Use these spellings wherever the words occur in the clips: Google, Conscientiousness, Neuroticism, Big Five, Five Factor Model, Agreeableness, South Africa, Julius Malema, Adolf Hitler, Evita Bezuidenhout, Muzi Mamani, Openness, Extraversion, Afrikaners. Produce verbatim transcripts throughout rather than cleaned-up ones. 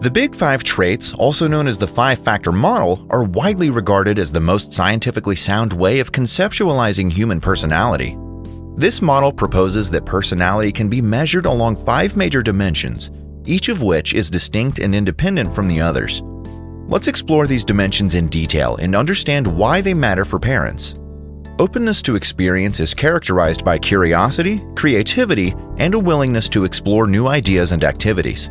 The Big Five traits, also known as the Five Factor Model, are widely regarded as the most scientifically sound way of conceptualizing human personality. This model proposes that personality can be measured along five major dimensions, each of which is distinct and independent from the others. Let's explore these dimensions in detail and understand why they matter for parents. Openness to experience is characterized by curiosity, creativity, and a willingness to explore new ideas and activities.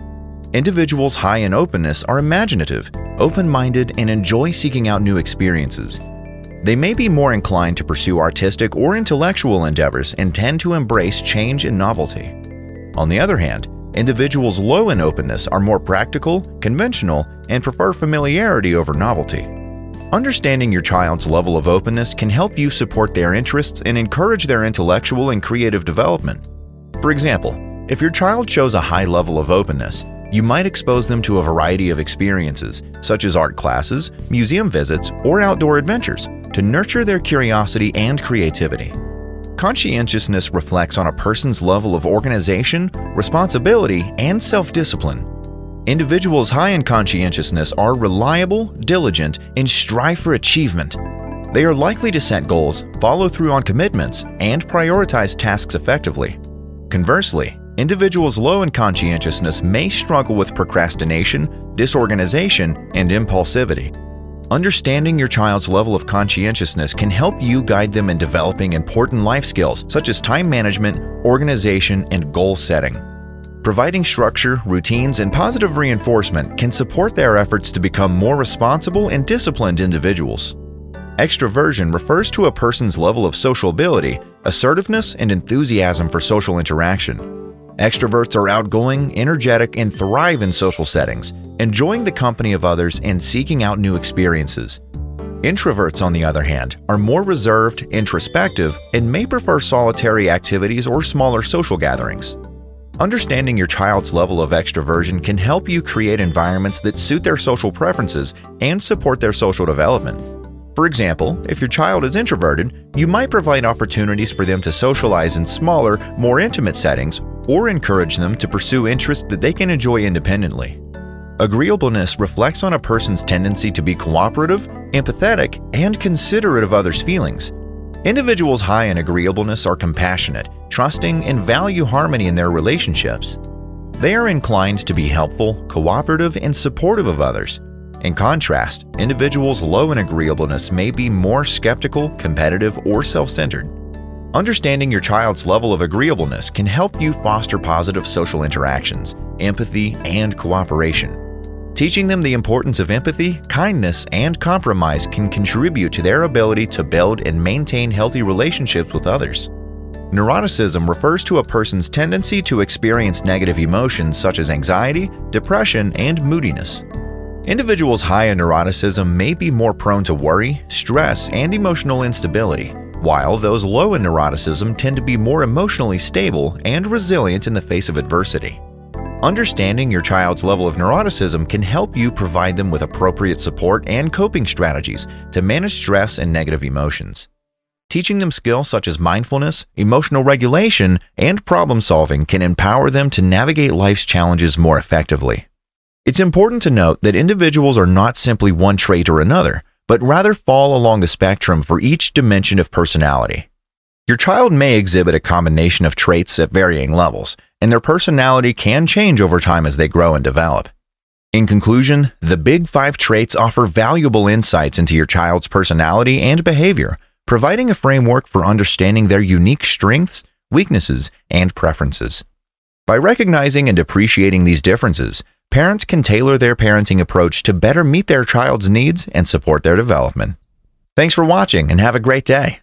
Individuals high in openness are imaginative, open-minded, and enjoy seeking out new experiences. They may be more inclined to pursue artistic or intellectual endeavors and tend to embrace change and novelty. On the other hand, individuals low in openness are more practical, conventional, and prefer familiarity over novelty. Understanding your child's level of openness can help you support their interests and encourage their intellectual and creative development. For example, if your child shows a high level of openness, you might expose them to a variety of experiences, such as art classes, museum visits, or outdoor adventures, to nurture their curiosity and creativity. Conscientiousness reflects on a person's level of organization, responsibility, and self-discipline. Individuals high in conscientiousness are reliable, diligent, and strive for achievement. They are likely to set goals, follow through on commitments, and prioritize tasks effectively. Conversely, individuals low in conscientiousness may struggle with procrastination, disorganization, and impulsivity. Understanding your child's level of conscientiousness can help you guide them in developing important life skills such as time management, organization, and goal setting. Providing structure, routines, and positive reinforcement can support their efforts to become more responsible and disciplined individuals. Extraversion refers to a person's level of sociability, assertiveness, and enthusiasm for social interaction. Extroverts are outgoing, energetic, and thrive in social settings, enjoying the company of others and seeking out new experiences. Introverts, on the other hand, are more reserved, introspective, and may prefer solitary activities or smaller social gatherings. Understanding your child's level of extraversion can help you create environments that suit their social preferences and support their social development. For example, if your child is introverted, you might provide opportunities for them to socialize in smaller, more intimate settings or encourage them to pursue interests that they can enjoy independently. Agreeableness reflects on a person's tendency to be cooperative, empathetic, and considerate of others' feelings. Individuals high in agreeableness are compassionate, trusting, and value harmony in their relationships. They are inclined to be helpful, cooperative, and supportive of others. In contrast, individuals low in agreeableness may be more skeptical, competitive, or self-centered. Understanding your child's level of agreeableness can help you foster positive social interactions, empathy, and cooperation. Teaching them the importance of empathy, kindness, and compromise can contribute to their ability to build and maintain healthy relationships with others. Neuroticism refers to a person's tendency to experience negative emotions such as anxiety, depression, and moodiness. Individuals high in neuroticism may be more prone to worry, stress, and emotional instability, while those low in neuroticism tend to be more emotionally stable and resilient in the face of adversity. Understanding your child's level of neuroticism can help you provide them with appropriate support and coping strategies to manage stress and negative emotions. Teaching them skills such as mindfulness, emotional regulation, and problem-solving can empower them to navigate life's challenges more effectively. It's important to note that individuals are not simply one trait or another, but rather fall along the spectrum for each dimension of personality. Your child may exhibit a combination of traits at varying levels, and their personality can change over time as they grow and develop. In conclusion, the Big Five traits offer valuable insights into your child's personality and behavior, providing a framework for understanding their unique strengths, weaknesses, and preferences. By recognizing and appreciating these differences, parents can tailor their parenting approach to better meet their child's needs and support their development. Thanks for watching and have a great day.